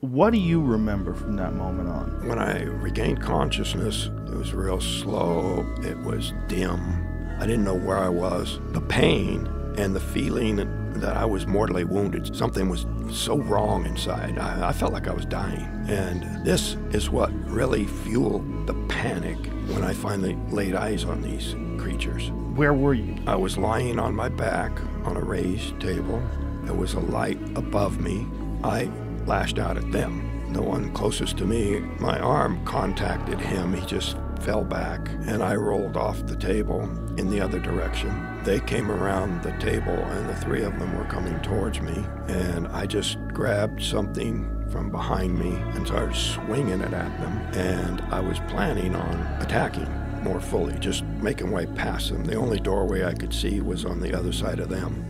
What do you remember from that moment on? When I regained consciousness, it was real slow. It was dim. I didn't know where I was. The pain and the feeling that I was mortally wounded, something was so wrong inside. I felt like I was dying. And this is what really fueled the panic when I finally laid eyes on these creatures. Where were you? I was lying on my back on a raised table. There was a light above me. I lashed out at them. The one closest to me, my arm contacted him. He just fell back, and I rolled off the table in the other direction. They came around the table, and the three of them were coming towards me, and I just grabbed something from behind me and started swinging it at them, and I was planning on attacking more fully, just making way past them. The only doorway I could see was on the other side of them.